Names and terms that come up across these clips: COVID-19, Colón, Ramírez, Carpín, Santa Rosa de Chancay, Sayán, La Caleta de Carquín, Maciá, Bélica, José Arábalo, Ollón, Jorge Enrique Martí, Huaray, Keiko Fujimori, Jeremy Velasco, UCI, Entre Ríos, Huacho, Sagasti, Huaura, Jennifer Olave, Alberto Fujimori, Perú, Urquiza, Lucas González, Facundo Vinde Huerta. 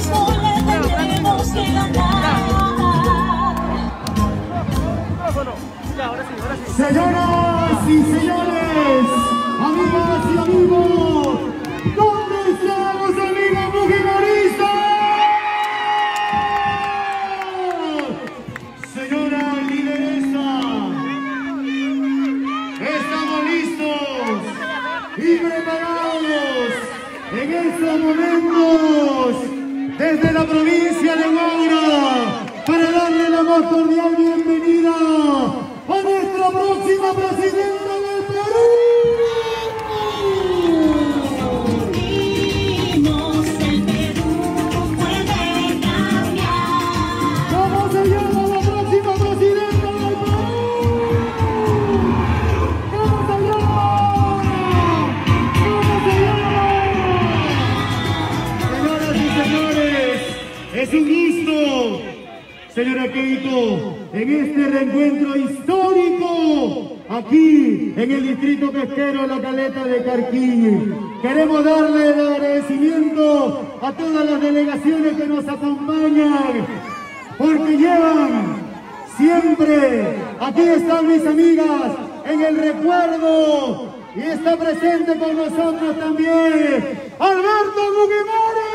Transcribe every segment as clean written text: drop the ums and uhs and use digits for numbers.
mismo le tendremos que ganar. Señoras y señores, amigas y amigos, ¿dónde están los amigos fujimoristas? Señora lideresa, estamos listos y preparados en estos momentos desde la provincia de Huaura para darle la más cordial bienvenida a nuestra próxima presidenta del Perú. Es un gusto, señora Keiko, en este reencuentro histórico, aquí en el distrito pesquero La Caleta de Carquín. Queremos darle el agradecimiento a todas las delegaciones que nos acompañan, porque llevan siempre, aquí están mis amigas, en el recuerdo, y está presente con nosotros también, Alberto Fujimori.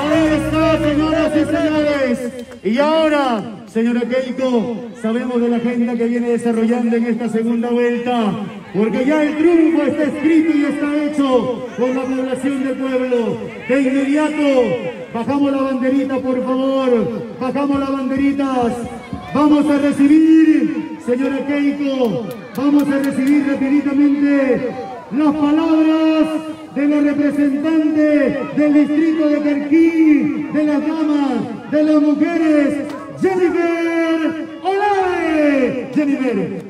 Ahí está, señoras y señores. Y ahora, señora Keiko, sabemos de la agenda que viene desarrollando en esta segunda vuelta, porque ya el triunfo está escrito y está hecho por la población del pueblo. De inmediato, bajamos la banderita, por favor, bajamos las banderitas. Vamos a recibir, señora Keiko, vamos a recibir repetidamente las palabras de los representantes del distrito de Carquín, de las damas, de las mujeres, Jennifer Olave. Jennifer.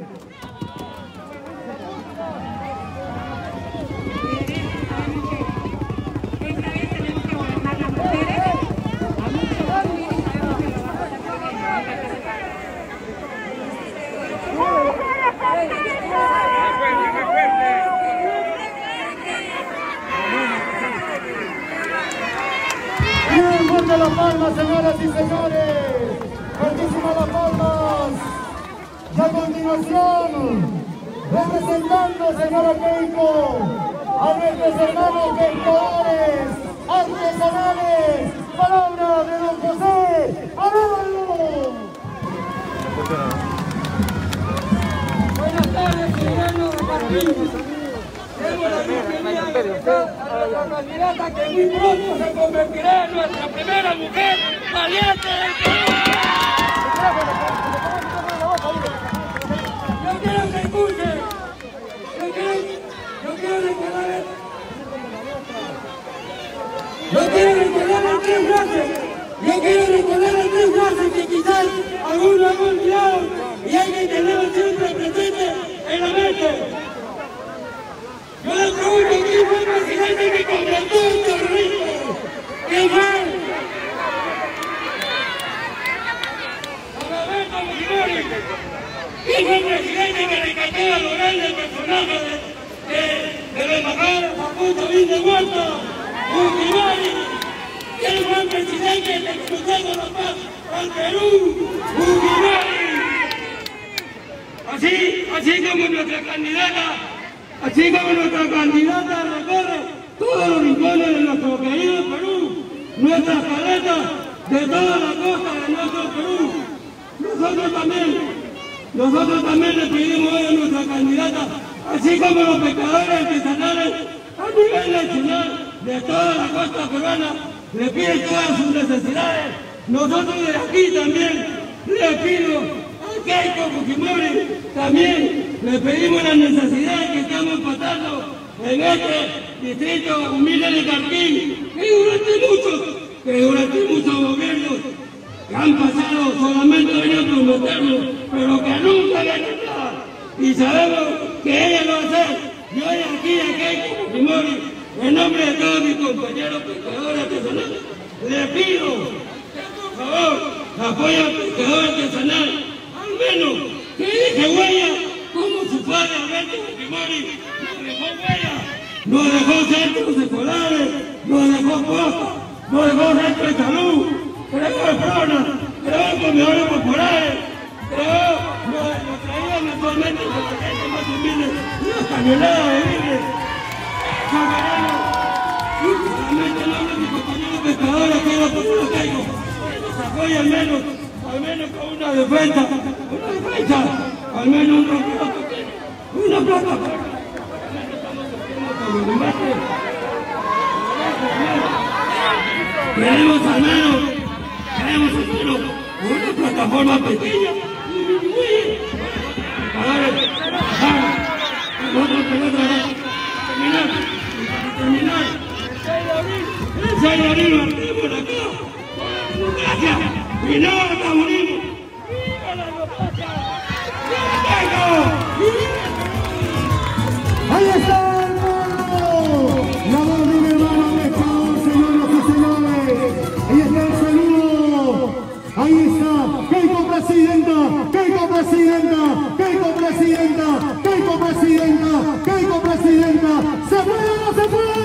Las palmas, señoras y señores, muchísimas las palmas. Y a continuación, representando, señora Keiko, a nuestros hermanos pescadores artesanales, palabra de don José Arábalo. Buenas tardes, ciudadanos de Carpín. Tengo la bienvenida a la candidata que muy pronto se convertirá en nuestra primera mujer valiente del Perú. Yo quiero que escuchen, yo quiero recordar las tres frases que quizás algunos han olvidado y hay que tener siempre presente en la mente. Yo le pregunto a quién fue el presidente que contrató a un terrorista. ¿Qué fue? Alberto Fujimori. ¿Quién fue el presidente que rescató a los grandes personajes de la embajada Facundo Vinde Huerta? Fujimori. ¿Quién fue el presidente que expulsó la paz al Perú? Fujimori. Así como nuestra candidata recorre todos los rincones de nuestro querido Perú, nuestras caletas de toda la costa de nuestro Perú. Nosotros también le pedimos hoy a nuestra candidata, así como los pescadores artesanales a nivel nacional de toda la costa peruana, le piden todas sus necesidades. Nosotros de aquí también le pido a Keiko Fujimori también. Le pedimos las necesidades que estamos pasando en este distrito humilde de Carpín, que durante muchos gobiernos que han pasado solamente a prometernos, pero que nunca le han hecho. Y sabemos que ella lo va a hacer. Y hoy aquí, en Fujimori, en nombre de todos mis compañeros pescadores artesanales, le pido que por favor apoyen al pescador artesanal, al menos que deje huella. Como su padre Alberto Fujimori dejó huella nos dejó centros escolares, nos dejó costas, nos dejó centros de salud, creó personas, creó comedores populares, nos traían actualmente con la gente más humilde, las camionadas de miles, camioneros, últimamente el hombre de mis compañeros pescadores que los pueblos tengo, nos apoya al menos con una defensa, al menos un rompimiento, una plataforma. Queremos al menos una plataforma pequeña y disminuir para los trabajadores, nosotros queremos terminar, y para terminar, el 6 de abril partimos de acá, con la democracia, y no nos morimos. ¡Viva la democracia! ¡Viva México! ¡Ahí está! Keiko Presidenta, ¿se puede o no se puede?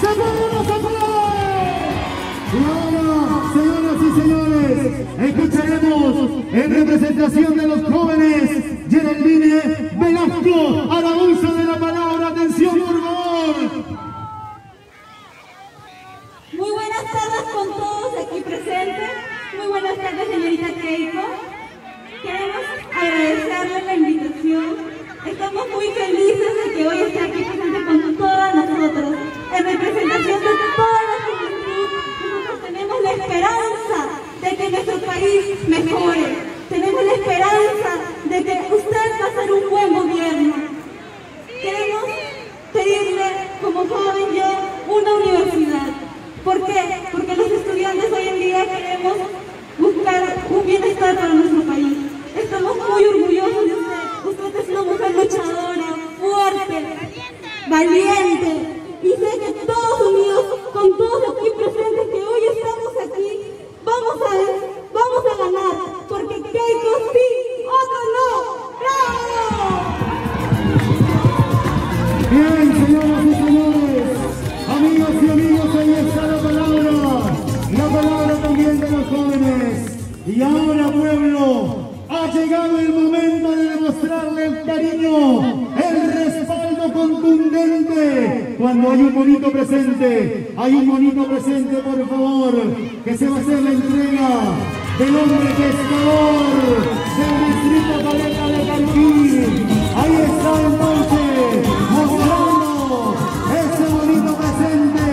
¿Se puede o no se puede? Y ahora, señoras y señores, escucharemos en representación de los jóvenes, Jeremy Velasco, hará uso de la palabra. Atención, por favor. Muy buenas tardes con todos aquí presentes. Muy buenas tardes, señorita Keiko. Queremos agradecerles la invitación. Estamos muy felices de que hoy esté aquí presente con todas nosotros, en representación de toda la juventud. Nosotros tenemos la esperanza de que nuestro país mejore. Tenemos la esperanza de que usted va a ser un buen gobierno. Queremos pedirle, como joven yo, una universidad. ¿Por qué? Porque los estudiantes hoy en día queremos buscar un bienestar para nuestro país. Estamos muy orgullosos de usted. Usted es una mujer luchadora, fuerte, valiente. Y sé que todos unidos, con todos aquí presentes que hoy estamos aquí, vamos a ganar. Porque Keiko sí, otro no. ¡Bravo! Bien, señoras y señores, amigos y amigos, ahí está la palabra también de los jóvenes. Y ahora, pueblo, ha llegado el momento de demostrarle el cariño, el respaldo contundente. Cuando hay un monito presente, por favor, que se va a hacer la entrega del hombre pescador del distrito Caleta de Carquín. Ahí está entonces, mostrando ese monito presente,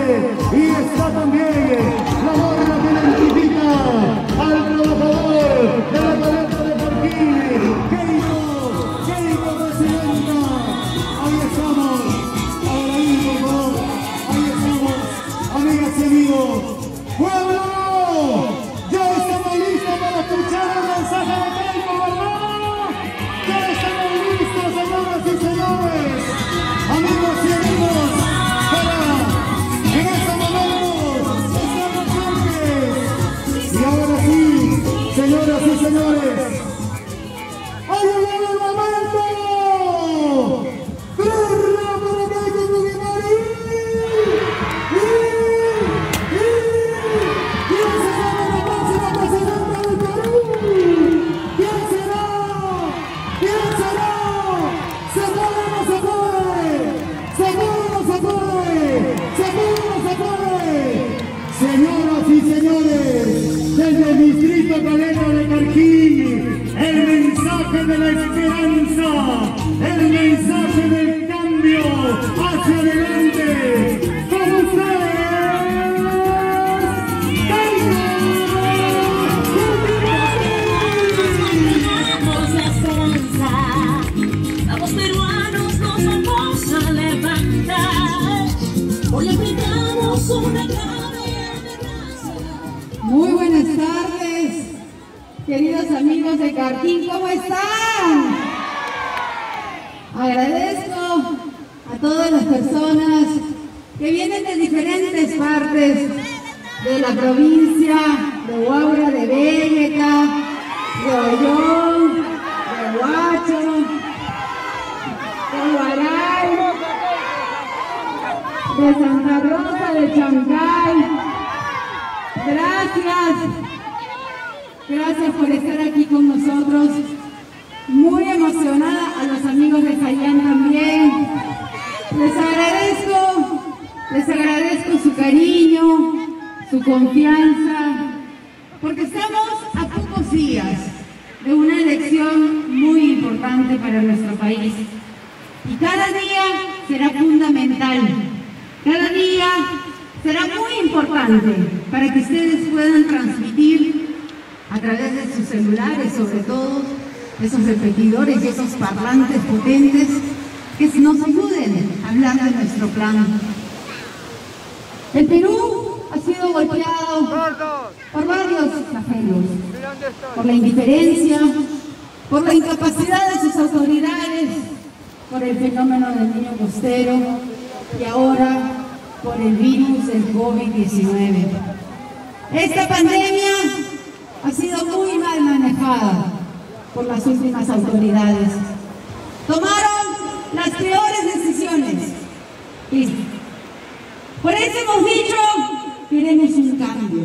y está también la gorra que identifica al trabajador de la Caleta. ¡Pueblo! ¡Ya estamos listos para escuchar el mensaje de Keiko, ¿verdad? ¡Ya estamos listos, señoras y señores! ¡Amigos y amigos! ¡Para! ¡En estos momentos estamos fuertes! Y ahora sí, señoras y señores, ¡ha llegado el momento! ¡Corra por Keiko Fujimori! Desde el distrito Caleta de Carquín, el mensaje de la esperanza, el mensaje del cambio hacia adelante, con ustedes, Keiko. Tenemos la esperanza, vamos peruanos, nos vamos a levantar, hoy le gritamos una gran. Muy buenas tardes, queridos amigos de Carpín, ¿cómo están? Agradezco a todas las personas que vienen de diferentes partes de la provincia, de Huaura, de Bélica, de Ollón, de Huacho, de Huaray, de Santa Rosa de Chancay. Gracias por estar aquí con nosotros. Muy emocionada, a los amigos de Sayán también. Les agradezco su cariño, su confianza, porque estamos a pocos días de una elección muy importante para nuestro país. Y cada día será fundamental, cada día será muy importante para que ustedes puedan transmitir a través de sus celulares, sobre todo, esos repetidores y esos parlantes potentes que nos ayuden a hablar de nuestro plan. El Perú ha sido golpeado por varios desafíos, por la indiferencia, por la incapacidad de sus autoridades, por el fenómeno del niño costero y ahora por el virus del COVID-19. Esta pandemia ha sido muy mal manejada por las últimas autoridades. Tomaron las peores decisiones. Y por eso hemos dicho, queremos un cambio.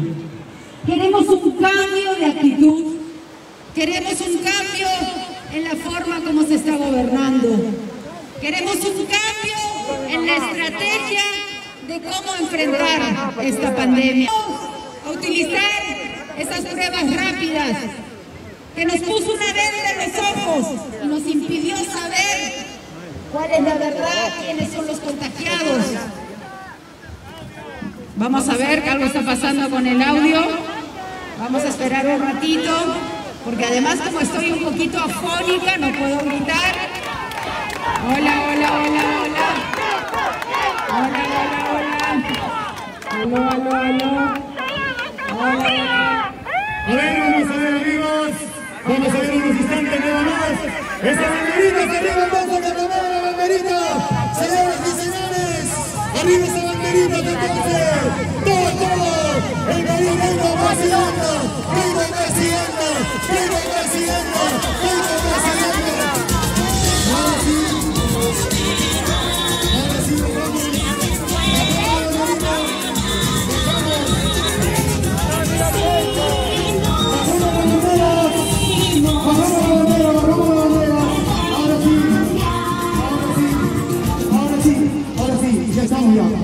Queremos un cambio de actitud. Queremos un cambio en la forma como se está gobernando. Queremos un cambio en la estrategia de cómo enfrentar esta pandemia. Vamos a utilizar esas pruebas rápidas que nos puso una venda en los ojos y nos impidió saber cuál es la verdad, quiénes son los contagiados. Vamos a ver qué algo está pasando con el audio. Vamos a esperar un ratito, porque además como estoy un poquito afónica, no puedo gritar. Hola, hola, hola, hola. Hola, hola, hola. Hola, hola, hola. Hola. A ver, vamos a ver, amigos. Vamos a ver unos instantes nada más. Esa banderita que arriba, vamos a reclamar la banderita. Señoras y señores, arriba esa banderita que entonces. Todo, todo. El Perú venga vacilando. Venga vacilando. Venga vacilando. Venga vacilando.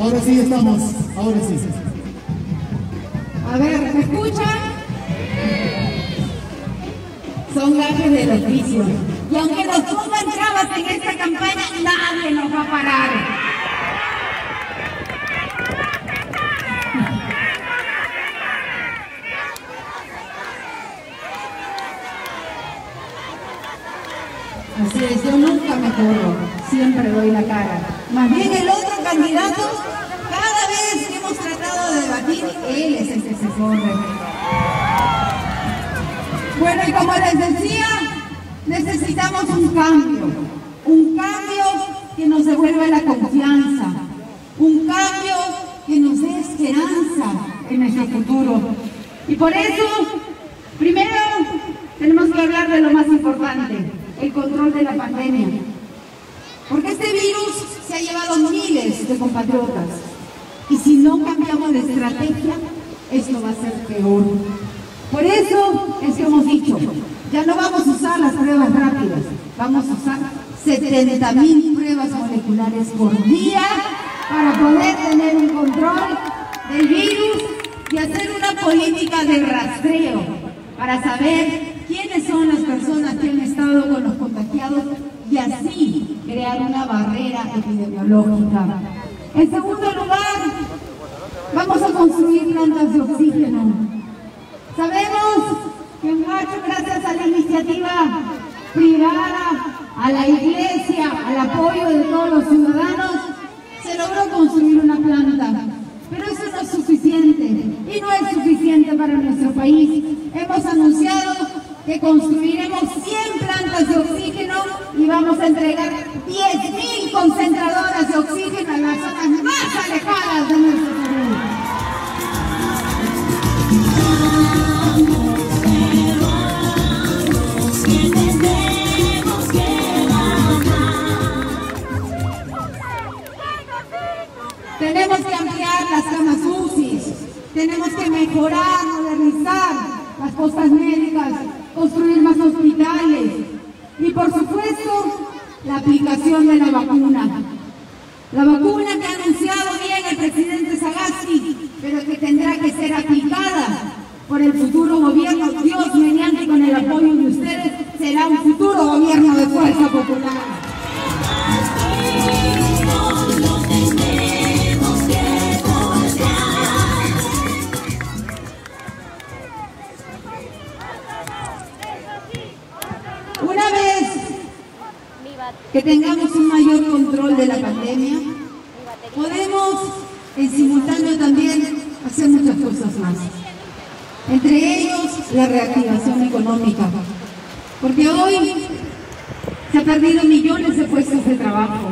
Ahora sí. Ahora sí, vamos. Ahora sí estamos, ahora sí. A ver, ¿me escuchan? Son gajes del oficio. Y aunque nos pongan trabas en esta campaña, nadie nos va a parar. Así es, yo nunca me corro, siempre doy la cara. Más bien el otro candidato, cada vez que hemos tratado de debatir, él es el que se corre. Bueno, y como les decía, necesitamos un cambio que nos devuelva la confianza, un cambio que nos dé esperanza en nuestro futuro. Y por eso, primero, tenemos que hablar de lo más importante, el control de la pandemia. Porque este virus se ha llevado miles de compatriotas. Y si no cambiamos de estrategia, esto va a ser peor. Por eso es que hemos dicho, ya no vamos a usar las pruebas rápidas, vamos a usar 70.000 pruebas moleculares por día para poder tener un control del virus y hacer una política de rastreo para saber quiénes son las personas que han estado con los contagiados y así crear una barrera epidemiológica. En segundo lugar, vamos a construir plantas de oxígeno. Sabemos que en Huacho, gracias a la iniciativa privada, a la iglesia, al apoyo de todos los ciudadanos, se logró construir una planta. Pero eso no es suficiente, y no es suficiente para nuestro país. Hemos anunciado que construiremos 100 plantas de oxígeno y vamos a entregar 10.000 concentradoras de oxígeno a las zonas más alejadas de nuestro país. Tenemos que ampliar las camas UCI, tenemos que mejorar, modernizar las postas médicas, construir más hospitales y, por supuesto, la aplicación de la vacuna. La vacuna que ha anunciado bien el presidente Sagasti, pero que tendrá que ser aplicada por el futuro gobierno, Dios mediante, con el apoyo de ustedes, será un futuro gobierno de fuerza popular. Una vez que tengamos un mayor control de la pandemia, podemos en simultáneo también hacer muchas cosas más. Entre ellos, la reactivación económica. Porque hoy se han perdido millones de puestos de trabajo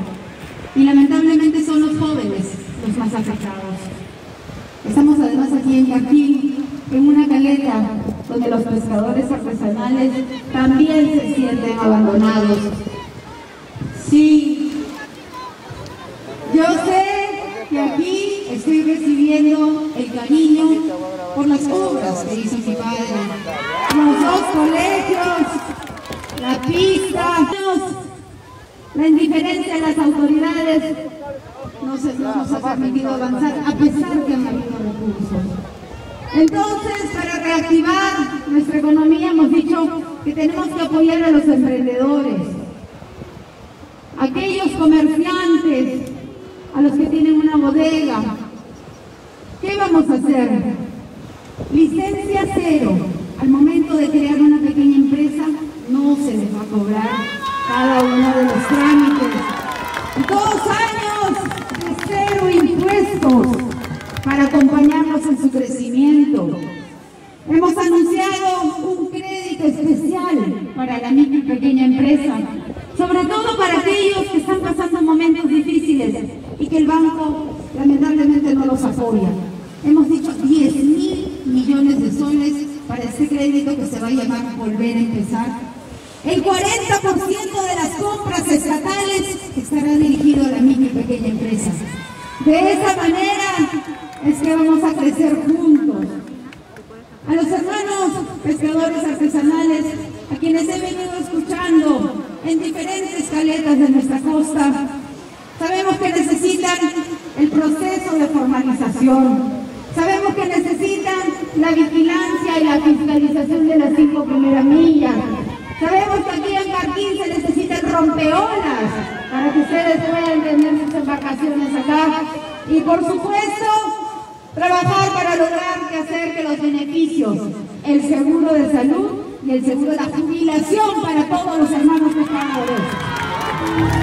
y lamentablemente son los jóvenes los más afectados. Estamos además aquí en Carpín, en una caleta donde los pescadores artesanales también se sienten abandonados. Sí, yo sé que aquí estoy recibiendo el cariño por las obras que hizo mi padre, los dos colegios, la pista, la indiferencia de las autoridades no nos ha permitido avanzar a pesar que han habido recursos. Entonces, para reactivar nuestra economía hemos dicho que tenemos que apoyar a los emprendedores, aquellos comerciantes, a los que tienen una bodega. ¿Qué vamos a hacer? Licencia cero. Al momento de crear una pequeña empresa, no se les va a cobrar cada uno de los trámites. 2 años de cero impuestos para acompañarlos en su crecimiento. Hemos anunciado un crédito especial para la micro y pequeña empresa, sobre todo para aquellos que están pasando momentos difíciles y que el banco lamentablemente no los apoya. Hemos dicho 10.000 millones de soles para este crédito que se va a llamar Volver a Empezar. El 40% de las compras estatales estará dirigido a la micro y pequeña empresa. De esa manera es que vamos a crecer juntos. A los hermanos pescadores artesanales, a quienes he venido escuchando en diferentes caletas de nuestra costa, sabemos que necesitan el proceso de formalización, sabemos que necesitan la vigilancia y la fiscalización de las 5 primeras millas, sabemos que aquí en Carquín se necesitan rompeolas para que ustedes puedan tener sus vacaciones acá y, por supuesto, trabajar para lograr que hacer que los beneficios, el seguro de salud y el seguro de la jubilación para todos los hermanos pescadores.